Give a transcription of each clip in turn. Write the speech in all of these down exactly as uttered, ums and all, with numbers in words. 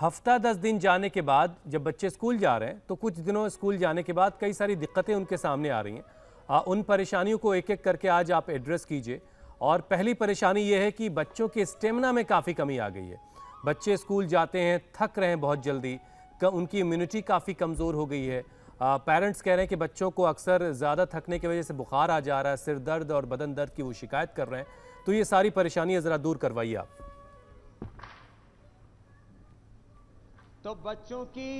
हफ्ता दस दिन जाने के बाद जब बच्चे स्कूल जा रहे हैं तो कुछ दिनों स्कूल जाने के बाद कई सारी दिक्कतें उनके सामने आ रही हैं। आ, उन परेशानियों को एक एक करके आज आप एड्रेस कीजिए। और पहली परेशानी ये है कि बच्चों के स्टेमिना में काफ़ी कमी आ गई है। बच्चे स्कूल जाते हैं, थक रहे हैं बहुत जल्दी, उनकी इम्यूनिटी काफ़ी कमज़ोर हो गई है। पेरेंट्स कह रहे हैं कि बच्चों को अक्सर ज़्यादा थकने की वजह से बुखार आ जा रहा है, सिर दर्द और बदन दर्द की वो शिकायत कर रहे हैं। तो ये सारी परेशानियाँ ज़रा दूर करवाइए आप। तो बच्चों की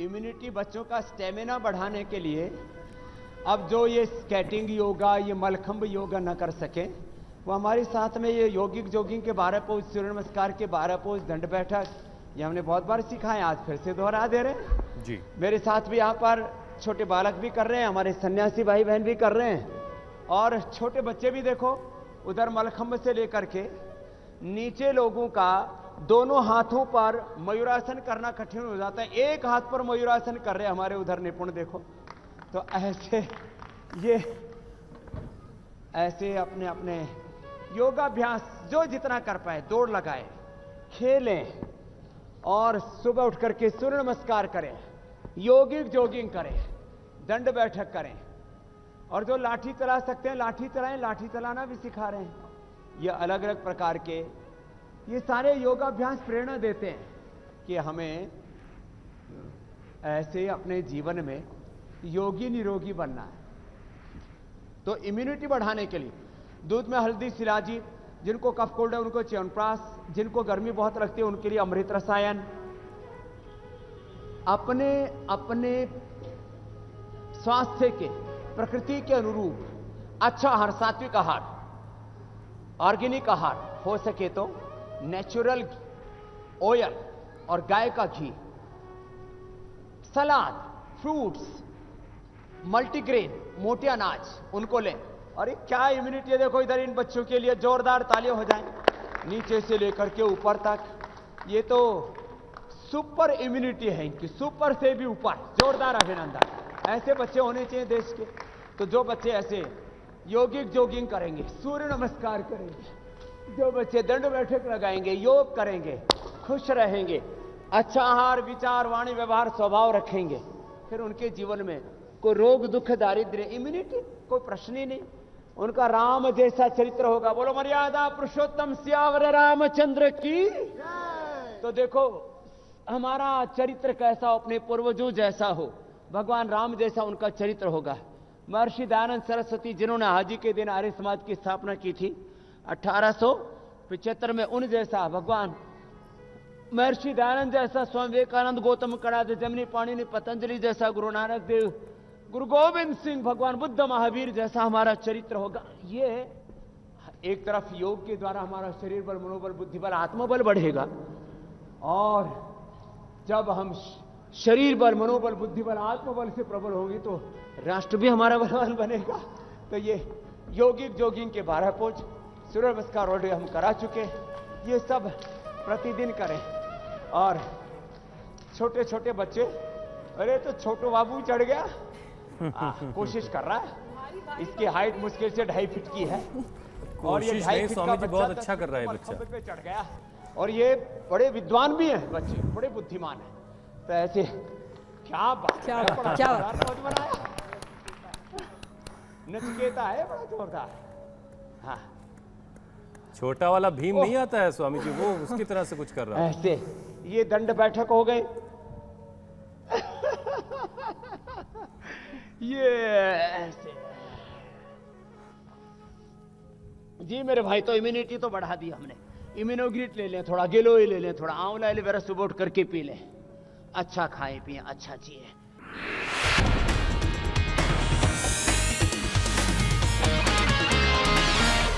इम्यूनिटी, बच्चों का स्टेमिना बढ़ाने के लिए अब जो ये स्केटिंग योगा, ये मलखंब योगा ना कर सकें, वो हमारे साथ में ये योगिक जॉगिंग के बारह पोज, सूर्य नमस्कार के बारह पोज, दंड बैठक, ये हमने बहुत बार सीखा है, आज फिर से दोहरा दे रहे जी। मेरे साथ भी यहाँ पर छोटे बालक भी कर रहे हैं, हमारे सन्यासी भाई बहन भी कर रहे हैं, और छोटे बच्चे भी देखो उधर मलखंब से लेकर के नीचे लोगों का दोनों हाथों पर मयूरासन करना कठिन हो जाता है, एक हाथ पर मयूरासन कर रहे हैं हमारे उधर निपुण देखो। तो ऐसे ये ऐसे अपने अपने योगाभ्यास जो जितना कर पाए, दौड़ लगाए, खेलें और सुबह उठ करके सूर्य नमस्कार करें, योगिक जॉगिंग करें, दंड बैठक करें। और जो लाठी चला सकते हैं लाठी चलाएं, लाठी चलाना भी सिखा रहे हैं। ये अलग अलग प्रकार के ये सारे योगाभ्यास प्रेरणा देते हैं कि हमें ऐसे अपने जीवन में योगी निरोगी बनना है। तो इम्यूनिटी बढ़ाने के लिए दूध में हल्दी, शिलाजी, जिनको कफ कोल्ड है उनको च्यवनप्राश, जिनको गर्मी बहुत लगती है उनके लिए अमृत रसायन। अपने अपने स्वास्थ्य के, प्रकृति के अनुरूप अच्छा आहार, सात्विक आहार, ऑर्गेनिक आहार, हो सके तो नेचुरल ऑयल और गाय का घी, सलाद, फ्रूट्स, मल्टीग्रेन, मोटे अनाज, उनको लें। अरे क्या इम्यूनिटी है देखो इधर, इन बच्चों के लिए जोरदार तालियां हो जाएं नीचे से लेकर के ऊपर तक। ये तो सुपर इम्यूनिटी है इनकी, सुपर से भी ऊपर, जोरदार अभिनंदन। ऐसे बच्चे होने चाहिए देश के। तो जो बच्चे ऐसे योगिक जॉगिंग करेंगे, सूर्य नमस्कार करेंगे, जो बच्चे दंड बैठक लगाएंगे, योग करेंगे, खुश रहेंगे, अच्छा आहार, विचार, वाणी, व्यवहार, स्वभाव रखेंगे, फिर उनके जीवन में कोई रोग, दुख, दारिद्र्य, इम्यूनिटी कोई प्रश्न ही नहीं। उनका राम जैसा चरित्र होगा। बोलो मर्यादा पुरुषोत्तम सियावर रामचंद्र की। तो देखो हमारा चरित्र कैसा हो, अपने पूर्वजों जैसा हो, भगवान राम जैसा उनका चरित्र होगा। महर्षि दयानंद सरस्वती, जिन्होंने हाजी के दिन आर्य समाज की स्थापना की थी अठारह सौ पचहत्तर में, उन जैसा भगवान महर्षि दयानंद जैसा, स्वामी विवेकानंद, गौतम कणाद, जमनी पाणिनि, पतंजलि जैसा, गुरु नानक देव, गुरु गोविंद सिंह, भगवान बुद्ध महावीर जैसा हमारा चरित्र होगा। ये एक तरफ योग के द्वारा हमारा शरीर बल, मनोबल, बुद्धिबल, आत्मबल बढ़ेगा, और जब हम शरीर बल, मनोबल, बुद्धिबल, आत्मबल से प्रबल होंगे तो राष्ट्र भी हमारा बलवान बनेगा। तो ये योगिक जॉगिंग के बारह पोज, सूर्य नमस्कार ऑलरेडी हम करा चुके, ये सब प्रतिदिन करें। और छोटे छोटे बच्चे, अरे तो छोटो बाबू चढ़ गया, आ, कोशिश कर रहा है, इसकी हाइट मुश्किल से ढाई फीट की है, और ये ढाई फीट का बहुत अच्छा कर रहा है बच्चा, पे चढ़ गया। और ये बड़े विद्वान भी हैं बच्चे, बड़े बुद्धिमान हैं। तो ऐसे क्या बात, क्या बनाया नचिकेता है, बड़ा जोरदार। हाँ, छोटा वाला भीम नहीं आता है स्वामी जी, वो उसकी तरह से कुछ कर रहा है। ऐसे ये दंड बैठक हो गई, ये ऐसे जी मेरे भाई। तो इम्यूनिटी तो बढ़ा दी हमने। इम्यूनोग्रीट ले लें, थोड़ा गिलोय ले लें, थोड़ा आंवला एलोवेरा सुबह उठ करके पी लें, अच्छा खाएं पिए, अच्छा जिए।